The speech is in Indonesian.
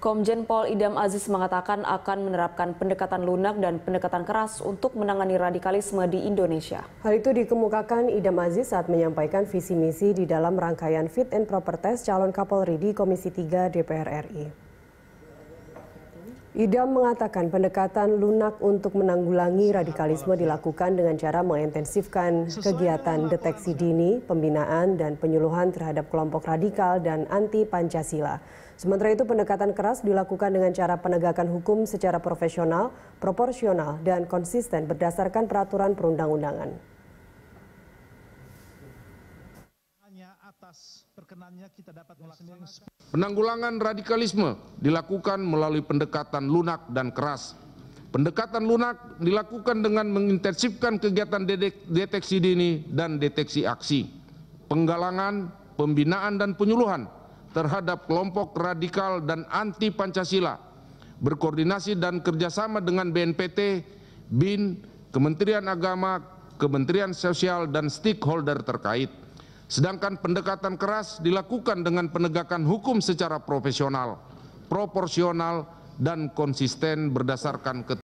Komjen Pol Idham Azis mengatakan akan menerapkan pendekatan lunak dan pendekatan keras untuk menangani radikalisme di Indonesia. Hal itu dikemukakan Idham Azis saat menyampaikan visi misi di dalam rangkaian fit and proper test calon Kapolri di Komisi 3 DPR RI. Idham mengatakan pendekatan lunak untuk menanggulangi radikalisme dilakukan dengan cara mengintensifkan kegiatan deteksi dini, pembinaan, dan penyuluhan terhadap kelompok radikal dan anti-Pancasila. Sementara itu, pendekatan keras dilakukan dengan cara penegakan hukum secara profesional, proporsional, dan konsisten berdasarkan peraturan perundang-undangan. Hanya atas perkenannya kita dapat melaksanakan. Penanggulangan radikalisme dilakukan melalui pendekatan lunak dan keras. Pendekatan lunak dilakukan dengan mengintensifkan kegiatan deteksi dini dan deteksi aksi, penggalangan, pembinaan, dan penyuluhan terhadap kelompok radikal dan anti-Pancasila, berkoordinasi dan kerjasama dengan BNPT, BIN, Kementerian Agama, Kementerian Sosial, dan stakeholder terkait. Sedangkan pendekatan keras dilakukan dengan penegakan hukum secara profesional, proporsional, dan konsisten berdasarkan ketentuan.